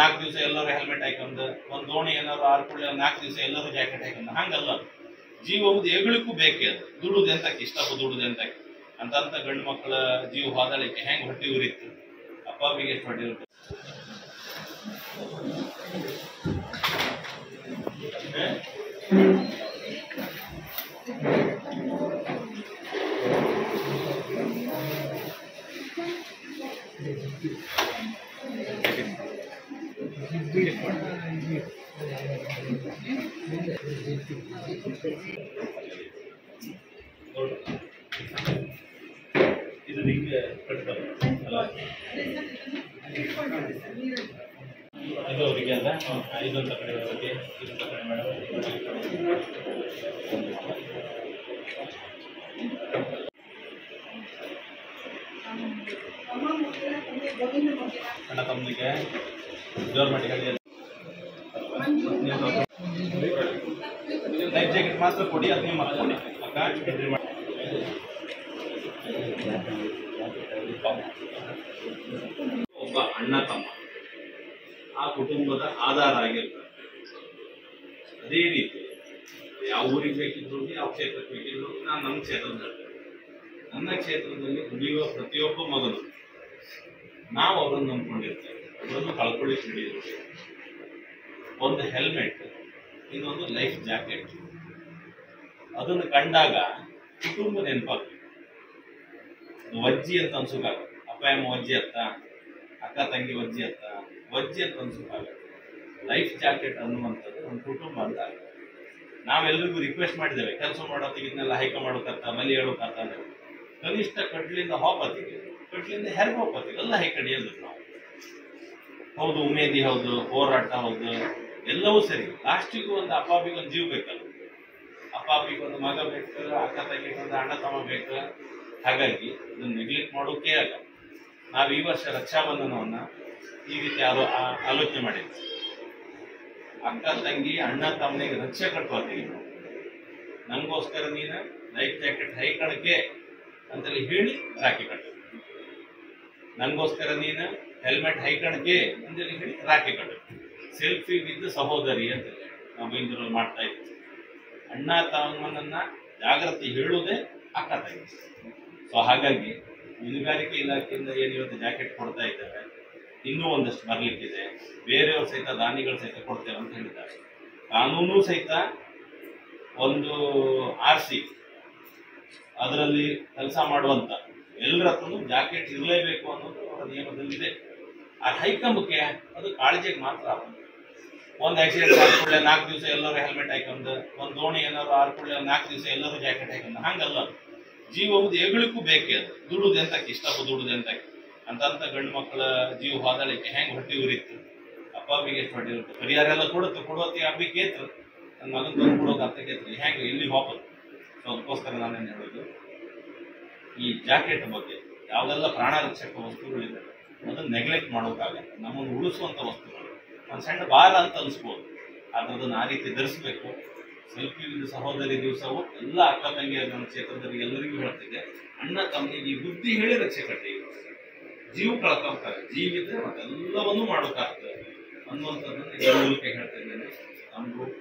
ನಾಲ್ಕು ದಿವಸ ಎಲ್ಲರೂ ಹೆಲ್ಮೆಟ್ ಹಾಕೊಂಡು ಒಂದು ದೋಣಿ ಏನಾದ್ರು ಆರ್ಕೊಳ್ಳಿ ನಾಲ್ಕು ದಿವಸ ಎಲ್ಲರೂ ಜಾಕೆಟ್ ಹಾಕೊಂಡು ಹಂಗಲ್ಲ. ಜೀವ ಹೋದ್ ಎಗಳಿಗೂ ಬೇಕೇ ಅದು. ದುಡುದು ಎಂತಕ್ಕೆ ಇಷ್ಟಪ್ಪ ದುಡುದು ಎಂತಕ್ಕೆ ಅಂತ ಗಂಡು ಮಕ್ಕಳ ಜೀವ ಹೋದಳಿಕೆ ಹೆಂಗೆ ಹೊಟ್ಟಿ ಉರಿತು ಅಪ್ಪ ಅವಿಗೆ ಎಷ್ಟು ಹೊಟ್ಟಿ ಉರಿತು. ಇದು ನಿಮಗೆ ಇದು ಅವರಿಗೆ ಅಲ್ಲ ಇದೊಂದು ತಕಡೆ ಬಗ್ಗೆ ಇದೊಂದು ತಕಡೆ ಮೇಡಮ್ ಅಣ್ಣ ತಮ್ಮನಿಗೆ ಗೌರ್ಮೆಂಟ್ ಹೇಳಿ ಲೈಫ್ ಜಾಕೆಟ್ ಮಾತ್ರ ಕೊಡಿ. ಅದು ನೀವು ಮಾಡ್ಕೊಳ್ಳಿ ಅಕ್ಕ ಎಂಟ್ರಿ ಮಾಡಿ ಒಬ್ಬ ಅಣ್ಣ ತಮ್ಮ ಆ ಕುಟುಂಬದ ಆಧಾರ ಆಗಿರ್ತಾರೆ. ಅದೇ ರೀತಿ ಯಾವ ಊರಿಗೆ ಬೇಕಿದ್ರು ಯಾವ ಕ್ಷೇತ್ರಕ್ಕೆ ಬೇಕಿದ್ರು ನಾನು ನಮ್ಮ ಕ್ಷೇತ್ರದಲ್ಲಿ ನನ್ನ ಕ್ಷೇತ್ರದಲ್ಲಿ ದುಡಿಯುವ ಪ್ರತಿಯೊಬ್ಬ ಮಗನು ನಾವು ಅವರನ್ನು ನಂಬ್ಕೊಂಡಿರ್ತೇವೆ. ಅವರನ್ನು ಕಳ್ಕೊಳ್ಳಿಕ್ಕೆ ಹಿಡಿದಿರ್ತೀವಿ. ಒಂದು ಹೆಲ್ಮೆಟ್ ಇನ್ನೊಂದು ಲೈಫ್ ಜಾಕೆಟ್ ಅದನ್ನು ಕಂಡಾಗ ಕುಟುಂಬ ನೆನಪಾಗ್ತದೆ. ವಜ್ಜಿ ಅಂತ ಅನ್ಸೋಕ್ಕಾಗುತ್ತೆ. ಅಪ್ಪ ಅಮ್ಮ ವಜ್ಜಿ ಅತ್ತ ಅಕ್ಕ ತಂಗಿ ವಜ್ಜಿ ಅತ್ತ ವಜ್ಜಿ ಅಂತ ಅನ್ಸೋಕ್ಕಾಗುತ್ತೆ. ಲೈಫ್ ಜಾಕೆಟ್ ಅನ್ನುವಂಥದ್ದು ಒಂದು ಕುಟುಂಬ ಅಂತ ಆಗುತ್ತೆ. ನಾವೆಲ್ಲರಿಗೂ ರಿಕ್ವೆಸ್ಟ್ ಮಾಡಿದ್ದೇವೆ ಕೆಲಸ ಮಾಡೋತ್ತಿಗೆ ಇದನ್ನೆಲ್ಲ ಹೈಕ ಮಾಡೋಕತ್ತ ಮಲಿ ಹೇಳೋಕತ್ತ ಅಂದರೆ ಕನಿಷ್ಠ ಕಡ್ಲಿಂದ ಹೋಪತ್ತಿಗೆ ಕಡ್ಲಿಂದ ಹೆರ್ಗೋಪತ್ತಿಗೆ ಎಲ್ಲ ಹೈಕಡಿಯಲ್ಲ ನಾವು ಹೌದು ಉಮೇದಿ ಹೌದು ಹೋರಾಟ ಹೌದು ಎಲ್ಲವೂ ಸರಿ ಲಾಸ್ಟಿಗೂ ಒಂದು ಅಪ್ಪಾಪಿಗೆ ಒಂದು ಜೀವ ಬೇಕಲ್ಲ. ಅಪ್ಪಾಪಿಗೆ ಒಂದು ಮಗ ಬೇಕು ಅಕ್ಕ ತಂಗಿಗೆ ಒಂದು ಅಣ್ಣ ತಮ್ಮ ಬೇಕು. ಹಾಗಾಗಿ ಇದನ್ನು ನೆಗ್ಲೆಕ್ಟ್ ಮಾಡೋಕೆ ಆಗಲ್ಲ. ನಾವು ಈ ವರ್ಷ ರಕ್ಷಾಬಂಧನವನ್ನು ಈ ರೀತಿ ಆಲೋಚನೆ ಮಾಡಿದ್ವಿ. ಅಕ್ಕ ತಂಗಿ ಅಣ್ಣ ತಮ್ಮನಿಗೆ ರಕ್ಷೆ ಕಟ್ಕೋತೀವಿ ನಾವು. ನನಗೋಸ್ಕರ ನೀನು ಲೈಫ್ ಜಾಕೆಟ್ ಹೈಕಣಕ್ಕೆ ಅಂತೇಳಿ ಹೇಳಿ ರಾಖಿ ಕಟ್ಟೋದು. ನನಗೋಸ್ಕರ ನೀನು ಹೆಲ್ಮೆಟ್ ಹೈಕಣಕ್ಕೆ ಅಂತೇಳಿ ಹೇಳಿ ರಾಖಿ ಕಟ್ಟೋದು. ಸೆಲ್ಫಿ ವಿತ್ ಸಹೋದರಿ ಅಂತೇಳಿ ನಾವು ಬೈಂದೂರಲ್ಲಿ ಮಾಡ್ತಾ ಇದ್ವಿ. ಅಣ್ಣ ತಮ್ಮನನ್ನು ಜಾಗೃತಿ ಹೇಳೋದೇ ಅಕ್ಕ ತಂಗಿ. ಸೊ ಹಾಗಾಗಿ ಮೀನುಗಾರಿಕೆ ಇಲಾಖೆಯಿಂದ ಏನಿವತ್ತು ಜಾಕೆಟ್ ಕೊಡ್ತಾ ಇದ್ದಾರೆ. ಇನ್ನೂ ಒಂದಷ್ಟು ಬರಲಿಕ್ಕಿದೆ. ಬೇರೆಯವ್ರ ಸಹಿತ ದಾನಿಗಳು ಸಹಿತ ಕೊಡ್ತೇವೆ ಅಂತ ಹೇಳಿದ್ದಾರೆ. ಕಾನೂನು ಸಹಿತ ಒಂದು RC ಅದರಲ್ಲಿ ಕೆಲಸ ಮಾಡುವಂಥ ಎಲ್ಲರ ಹತ್ರನೂ ಜಾಕೆಟ್ ಇರಲೇಬೇಕು ಅನ್ನೋದು ಅವರ ನಿಯಮದಲ್ಲಿದೆ. ಆ ಹೈಕಂಬಕ್ಕೆ ಅದು ಕಾಳಜಿಗೆ ಮಾತ್ರ ಆಗುತ್ತೆ. ಒಂದು ಆಕ್ಸಿಡೆಂಟ್ ಆರ್ಕೊಳ್ಳೆ ನಾಲ್ಕು ದಿವಸ ಎಲ್ಲರೂ ಹೆಲ್ಮೆಟ್ ಹಾಕೊಂಡು ಒಂದು ದೋಣಿ ಏನಾದ್ರು ಆರ್ಕೊಳ್ಳೆ ನಾಲ್ಕು ದಿವಸ ಎಲ್ಲರೂ ಜಾಕೆಟ್ ಹಾಕೊಂಡು ಹಂಗಲ್ಲ. ಜೀವ ಹೋದ್ ಎಗಳಿಗೂ ಬೇಕೇ ಅದು. ದುಡುದು ಎಂತಕ್ಕೆ ಇಷ್ಟಪ್ಪ ದುಡುದು ಎಂತಕ್ಕೆ ಅಂತ ಗಂಡು ಮಕ್ಕಳ ಜೀವ ಹೋದಳಿಕೆ ಹೆಂಗೆ ಹೊಟ್ಟಿ ಉರಿತು ಅಪ್ಪ ಅವಿಗೆ ಎಷ್ಟು ಹೊಟ್ಟಿ ಉರಿತು. ಪರಿಹಾರ ಎಲ್ಲ ಕೊಡುತ್ತೆ ಕೊಡುವತ್ತೆ ಅಬ್ಬಿ ಕೇತ್ರು ನನ್ನ ಮಗನ ಬಂದು ಕೊಡೋದು ಅತ್ತ ಕೇತ್ರಿ ಹೆಂಗೆ ಎಲ್ಲಿ ಹೋಗೋದು. ಸೊ ಅದಕ್ಕೋಸ್ಕರ ನಾನೇನು ಹೇಳೋದು ಈ ಜಾಕೆಟ್ ಬಗ್ಗೆ ಯಾವುದೆಲ್ಲ ಪ್ರಾಣ ರಕ್ಷಕ ವಸ್ತುಗಳಿದೆ ಅದನ್ನು ನೆಗ್ಲೆಕ್ಟ್ ಮಾಡೋಕ್ಕಾಗಲ್ಲ. ನಮ್ಮನ್ನು ಉಳಿಸುವಂಥ ವಸ್ತುಗಳು ಒಂದು ಸಣ್ಣ ಭಾರ ಅಂತ ಅನಿಸ್ಬೋದು ಆದರೆ ಅದನ್ನು ಆ ರೀತಿ ಧರಿಸಬೇಕು. ಸೆಲ್ಫಿ ಸಹೋದರಿ ದಿವಸವು ಎಲ್ಲ ಅಕ್ಕ ತಂಗಿಯ ನನ್ನ ಕ್ಷೇತ್ರದಲ್ಲಿ ಎಲ್ಲರಿಗೂ ಹೇಳ್ತಿದೆ. ಅಣ್ಣ ತಮ್ಮಿಗೆ ಈ ಬುದ್ಧಿ ಹೇಳಿ ರಕ್ಷೆ ಕಟ್ಟಿ ಜೀವ ಕಳ್ಕೊಂತಾರೆ ಜೀವಿದೆ ಮತ್ತೆಲ್ಲವನ್ನೂ ಮಾಡೋಕ್ಕಾಗ್ತದೆ ಅನ್ನುವಂಥದ್ದನ್ನು ಈ ಮೂಲಕ ಹೇಳ್ತಿದ್ದೇನೆ. ನಮಗೂ